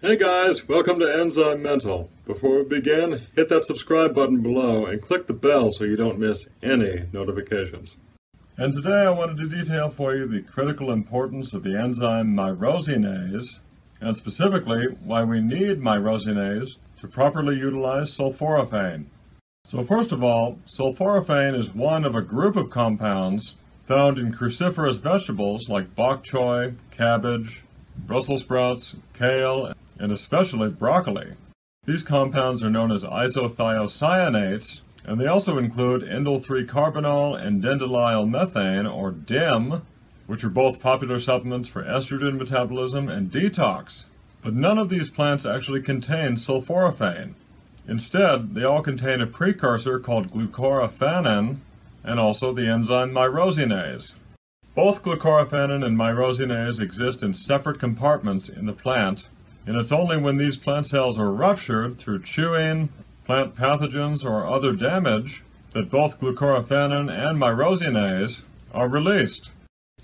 Hey guys, welcome to Enzymental. Before we begin, hit that subscribe button below and click the bell so you don't miss any notifications. And today I wanted to detail for you the critical importance of the enzyme myrosinase, and specifically why we need myrosinase to properly utilize sulforaphane. So first of all, sulforaphane is one of a group of compounds found in cruciferous vegetables like bok choy, cabbage, Brussels sprouts, kale, and especially broccoli. These compounds are known as isothiocyanates, and they also include indole-3-carbinol and diindolylmethane, or DIM, which are both popular supplements for estrogen metabolism and detox. But none of these plants actually contain sulforaphane. Instead, they all contain a precursor called glucoraphanin, and also the enzyme myrosinase. Both glucoraphanin and myrosinase exist in separate compartments in the plant, and it's only when these plant cells are ruptured through chewing, plant pathogens, or other damage that both glucoraphanin and myrosinase are released.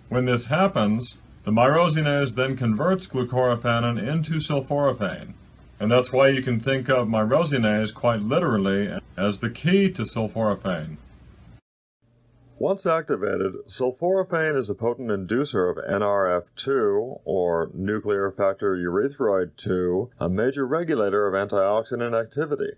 When this happens, the myrosinase then converts glucoraphanin into sulforaphane, and that's why you can think of myrosinase quite literally as the key to sulforaphane. Once activated, sulforaphane is a potent inducer of NRF2, or nuclear factor urethroid 2, a major regulator of antioxidant activity.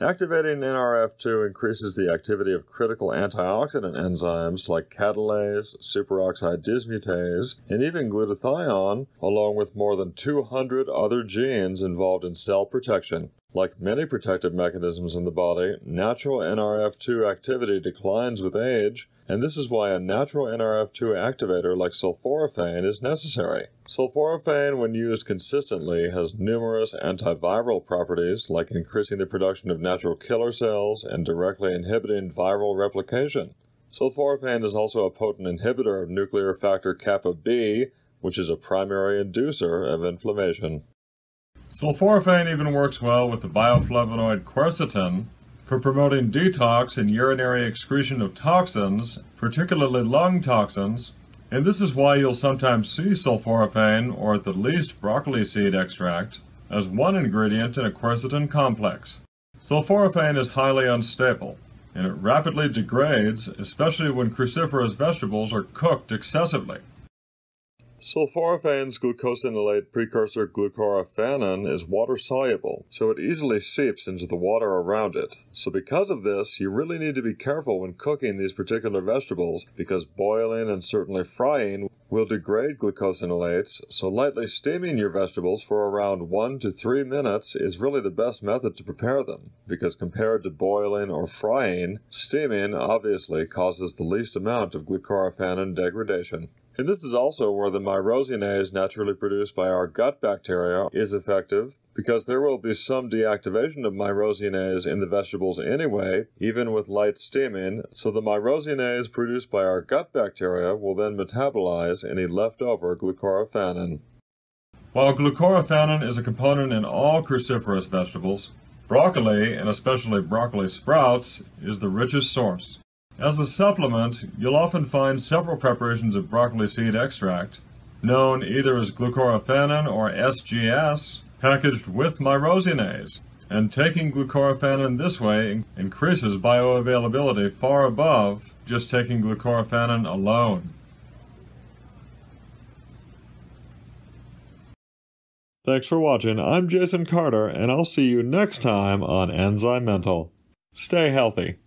Activating NRF2 increases the activity of critical antioxidant enzymes like catalase, superoxide dismutase, and even glutathione, along with more than 200 other genes involved in cell protection. Like many protective mechanisms in the body, natural NRF2 activity declines with age, and this is why a natural NRF2 activator like sulforaphane is necessary. Sulforaphane, when used consistently, has numerous antiviral properties, like increasing the production of natural killer cells and directly inhibiting viral replication. Sulforaphane is also a potent inhibitor of nuclear factor kappa B, which is a primary inducer of inflammation. Sulforaphane even works well with the bioflavonoid quercetin for promoting detox and urinary excretion of toxins, particularly lung toxins, and this is why you'll sometimes see sulforaphane, or at the least broccoli seed extract, as one ingredient in a quercetin complex. Sulforaphane is highly unstable, and it rapidly degrades, especially when cruciferous vegetables are cooked excessively. Sulforaphane's glucosinolate precursor glucoraphanin is water-soluble, so it easily seeps into the water around it. So because of this, you really need to be careful when cooking these particular vegetables, because boiling and certainly frying will degrade glucosinolates, so lightly steaming your vegetables for around 1 to 3 minutes is really the best method to prepare them, because compared to boiling or frying, steaming obviously causes the least amount of glucoraphanin degradation. And this is also where the myrosinase naturally produced by our gut bacteria is effective, because there will be some deactivation of myrosinase in the vegetables anyway, even with light steaming, so the myrosinase produced by our gut bacteria will then metabolize any leftover glucoraphanin. While glucoraphanin is a component in all cruciferous vegetables, broccoli, and especially broccoli sprouts, is the richest source. As a supplement, you'll often find several preparations of broccoli seed extract, known either as glucoraphanin or SGS, packaged with myrosinase, and taking glucoraphanin this way increases bioavailability far above just taking glucoraphanin alone. Thanks for watching. I'm Jason Carter, and I'll see you next time on Enzymental. Stay healthy.